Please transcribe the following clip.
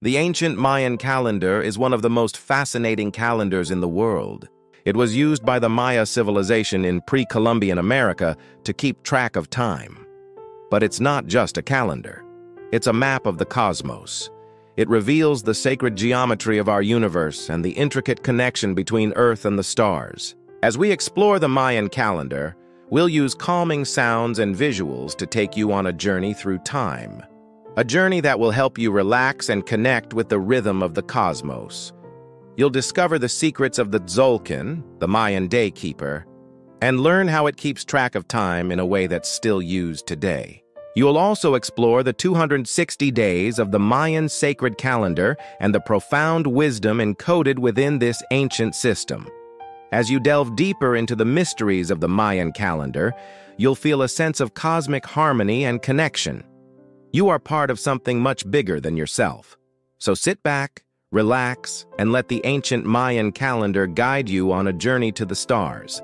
The ancient Mayan calendar is one of the most fascinating calendars in the world. It was used by the Maya civilization in pre-Columbian America to keep track of time. But it's not just a calendar. It's a map of the cosmos. It reveals the sacred geometry of our universe and the intricate connection between Earth and the stars. As we explore the Mayan calendar, we'll use calming sounds and visuals to take you on a journey through time. A journey that will help you relax and connect with the rhythm of the cosmos. You'll discover the secrets of the Tzolk'in, the Mayan day keeper, and learn how it keeps track of time in a way that's still used today. You'll also explore the 260 days of the Mayan sacred calendar and the profound wisdom encoded within this ancient system. As you delve deeper into the mysteries of the Mayan calendar, you'll feel a sense of cosmic harmony and connection. You are part of something much bigger than yourself. So sit back, relax, and let the ancient Mayan calendar guide you on a journey to the stars.